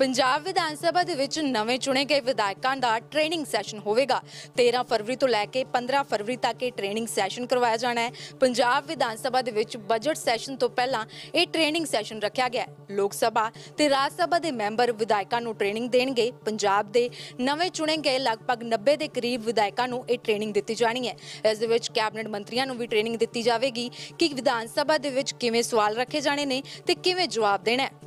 पंजाब विधान सभा दे विच नवे चुने गए विधायकों का ट्रेनिंग सैशन होगा। 13 फरवरी तो लैके 15 फरवरी तक यह ट्रेनिंग सैशन करवाया जाना है। पंजाब विधान सभा दे विच बजट सैशन तो पहला यह ट्रेनिंग सैशन रखा गया। लोक सभा ते राज सभा दे मैंबर विधायकों नूं ट्रेनिंग देणगे। पंजाब दे नवे चुने गए लगभग 90 के करीब विधायकों नूं यह ट्रेनिंग दी जानी है। इस दे विच कैबिनेट मंत्रियों नूं भी ट्रेनिंग दी जाएगी कि विधान सभा दे विच किवें सवाल रखे जाने ने ते किवें जवाब देना है।